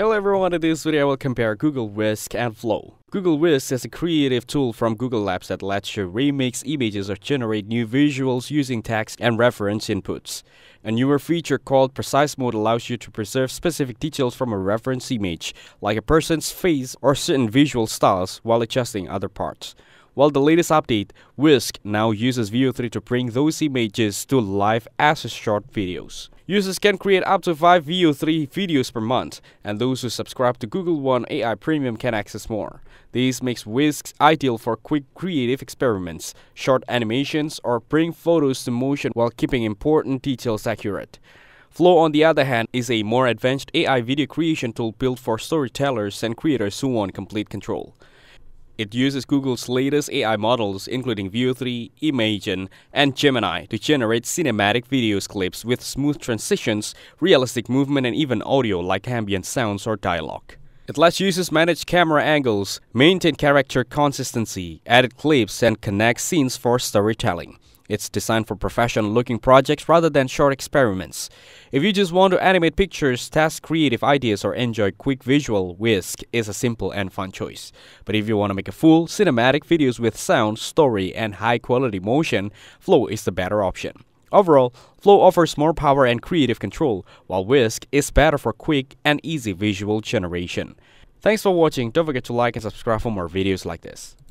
Hello everyone, in this video I will compare Google Whisk and Flow. Google Whisk is a creative tool from Google Labs that lets you remix images or generate new visuals using text and reference inputs. A newer feature called Precise Mode allows you to preserve specific details from a reference image, like a person's face or certain visual styles, while adjusting other parts. While the latest update, Whisk now uses Veo 3 to bring those images to life as short videos. Users can create up to 5 Veo 3 videos per month, and those who subscribe to Google One AI Premium can access more. This makes Whisk ideal for quick creative experiments, short animations, or bring photos to motion while keeping important details accurate. Flow, on the other hand, is a more advanced AI video creation tool built for storytellers and creators who want complete control. It uses Google's latest AI models, including Veo 3, Imagen, and Gemini, to generate cinematic video clips with smooth transitions, realistic movement, and even audio like ambient sounds or dialogue. It lets users manage camera angles, maintain character consistency, edit clips, and connect scenes for storytelling. It's designed for professional-looking projects rather than short experiments. If you just want to animate pictures, test creative ideas, or enjoy quick visual, Whisk is a simple and fun choice. But if you want to make a full, cinematic videos with sound, story, and high-quality motion, Flow is the better option. Overall, Flow offers more power and creative control, while Whisk is better for quick and easy visual generation. Thanks for watching. Don't forget to like and subscribe for more videos like this.